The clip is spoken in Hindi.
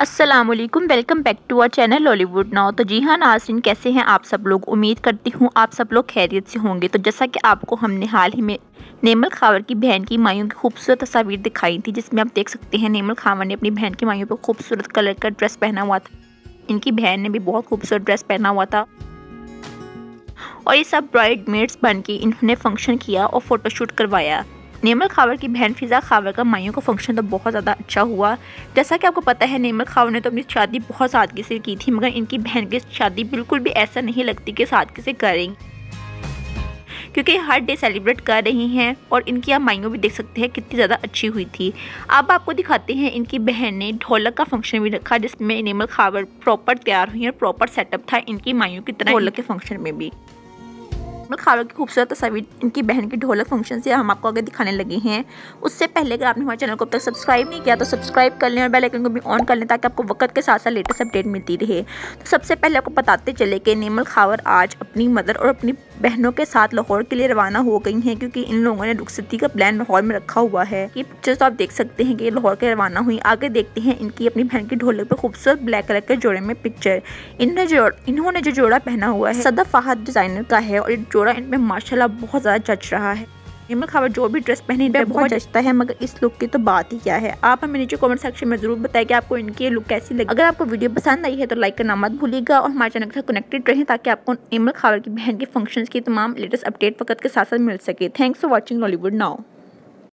अस्सलामुअलैकुम, welcome back to our channel Bollywood now. तो जी हाँ नाज़रीन, कैसे हैं आप सब लोग? उम्मीद करती हूँ आप सब लोग खैरियत से होंगे। तो जैसा कि आपको हमने हाल ही में नैमल खावर की बहन की मायूं की खूबसूरत तस्वीर दिखाई थी, जिसमें आप देख सकते हैं नैमल खावर ने अपनी बहन की मायूं पर खूबसूरत कलर का ड्रेस पहना हुआ था। इनकी बहन ने भी बहुत खूबसूरत ड्रेस पहना हुआ था और ये सब ब्राइड मेड्स बन के इन्होंने फंक्शन किया और फ़ोटोशूट करवाया। नैमल खावर की बहन फिज़ा खावर का मायूं का फंक्शन तो बहुत ज़्यादा अच्छा हुआ। जैसा कि आपको पता है, नैमल खावर ने तो अपनी शादी बहुत सादगी से की थी, मगर इनकी बहन की शादी बिल्कुल भी ऐसा नहीं लगती कि सादगी से करेंगी, क्योंकि हर डे सेलिब्रेट कर रही हैं। और इनकी आप मायूं भी देख सकते हैं कितनी ज़्यादा अच्छी हुई थी। अब आपको दिखाते हैं इनकी बहन ने ढोलक का फंक्शन भी रखा, जिसमें नैमल खावर प्रॉपर तैयार हुई और प्रॉपर सेटअप था इनकी मायूं की तरह ढोलक के फंक्शन में भी। नैमल खावर की खूबसूरत तस्वीर इनकी बहन की ढोलक फंक्शन से हम आपको आगे दिखाने लगे हैं। उससे पहले अगर आपने हमारे चैनल को अब तक सब्सक्राइब नहीं किया तो सब्सक्राइब कर लें और बेल आइकन को भी ऑन कर लें, ताकि आपको वक्त के साथ साथ लेटेस्ट अपडेट मिलती रहे। तो सबसे पहले आपको बताते चले कि नैमल खावर आज अपनी मदर और अपनी बहनों के साथ लाहौर के लिए रवाना हो गई हैं, क्योंकि इन लोगों ने रुखसती का प्लान लाहौर में रखा हुआ है। ये पिक्चर्स तो आप देख सकते हैं कि लाहौर के रवाना हुई। आगे देखते हैं इनकी अपनी बहन की ढोलक पर खूबसूरत ब्लैक कलर के जोड़े में पिक्चर। इन्होंने जो जोड़ा पहना हुआ है सदफ अहद डिज़ाइनर का है और जोड़ा इन पर माशाल्लाह बहुत ज़्यादा जच रहा है। नैमल खावर जो भी ड्रेस पहने इन पर बहुत जचता है, मगर इस लुक की तो बात ही क्या है। आप हमें नीचे कमेंट सेक्शन में ज़रूर बताएं कि आपको इनकी लुक कैसी लगी। अगर आपको वीडियो पसंद आई है तो लाइक करना मत भूलिएगा और हमारे चैनल के साथ कनेक्टेड रहें, ताकि आपको नैमल खावर की बहन के फंक्शंस की तमाम लेटेस्ट अपडेट वक्त के साथ साथ मिल सके। Thanks for watching Bollywood now.